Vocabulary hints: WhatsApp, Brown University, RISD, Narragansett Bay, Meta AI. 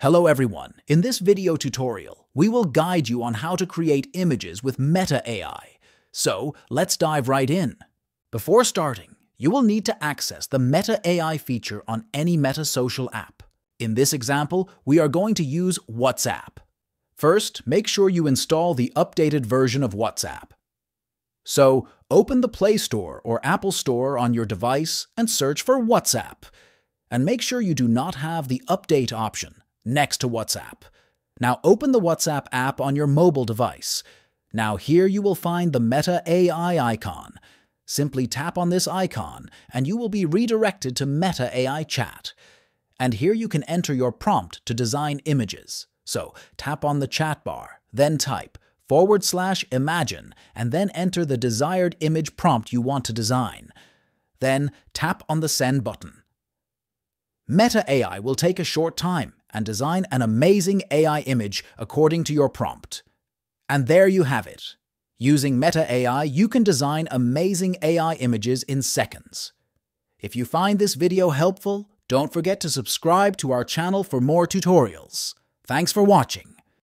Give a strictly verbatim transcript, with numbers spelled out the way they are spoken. Hello everyone, in this video tutorial, we will guide you on how to create images with Meta A I. So, let's dive right in. Before starting, you will need to access the Meta A I feature on any Meta social app. In this example, we are going to use WhatsApp. First, make sure you install the updated version of WhatsApp. So, open the Play Store or Apple Store on your device and search for WhatsApp. And make sure you do not have the update option next to WhatsApp. Now open the WhatsApp app on your mobile device. Now here you will find the Meta A I icon. Simply tap on this icon and you will be redirected to Meta A I chat. And here you can enter your prompt to design images. So tap on the chat bar, then type forward slash imagine and then enter the desired image prompt you want to design. Then tap on the send button. Meta A I will take a short time and design an amazing A I image according to your prompt. And there you have it. Using Meta A I, you can design amazing A I images in seconds. If you find this video helpful, don't forget to subscribe to our channel for more tutorials. Thanks for watching.